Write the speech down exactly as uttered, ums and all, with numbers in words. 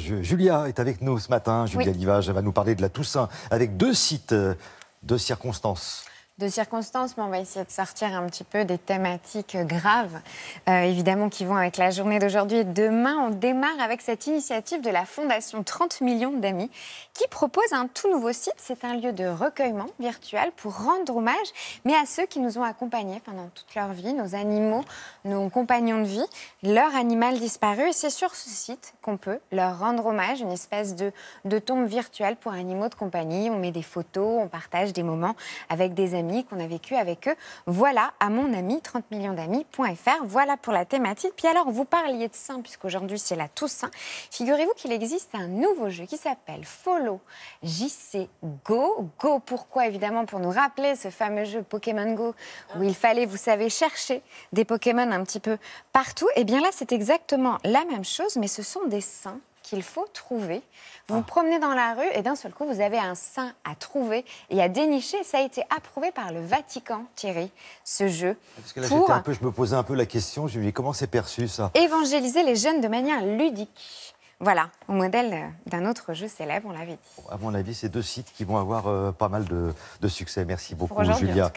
Je, Julia est avec nous ce matin, Julia oui. Livage, elle va nous parler de la Toussaint avec deux sites, euh, deux circonstances. De circonstances, mais on va essayer de sortir un petit peu des thématiques graves, euh, évidemment, qui vont avec la journée d'aujourd'hui et demain. On démarre avec cette initiative de la Fondation trente millions d'amis qui propose un tout nouveau site. C'est un lieu de recueillement virtuel pour rendre hommage, mais à ceux qui nous ont accompagnés pendant toute leur vie, nos animaux, nos compagnons de vie, leur animal disparu. Et c'est sur ce site qu'on peut leur rendre hommage, une espèce de, de tombe virtuelle pour animaux de compagnie. On met des photos, on partage des moments avec des amis qu'on a vécu avec eux. Voilà à mon ami trente millions d'amis point F R. Voilà pour la thématique. Puis alors, vous parliez de saint, puisqu'aujourd'hui c'est la Toussaint. Figurez-vous qu'il existe un nouveau jeu qui s'appelle Follow J C Go. Go, pourquoi? Évidemment, pour nous rappeler ce fameux jeu Pokémon Go où il fallait, vous savez, chercher des Pokémon un petit peu partout. Et bien là, c'est exactement la même chose, mais ce sont des saints qu'il faut trouver. Vous vous promenez dans la rue et d'un seul coup, vous avez un saint à trouver et à dénicher. Ça a été approuvé par le Vatican, Thierry, ce jeu. Parce que là, pour un peu, je me posais un peu la question, je me dis, comment c'est perçu, ça? Évangéliser les jeunes de manière ludique. Voilà, au modèle d'un autre jeu célèbre, on l'avait dit. À mon avis, c'est deux sites qui vont avoir euh, pas mal de, de succès. Merci beaucoup, Julia.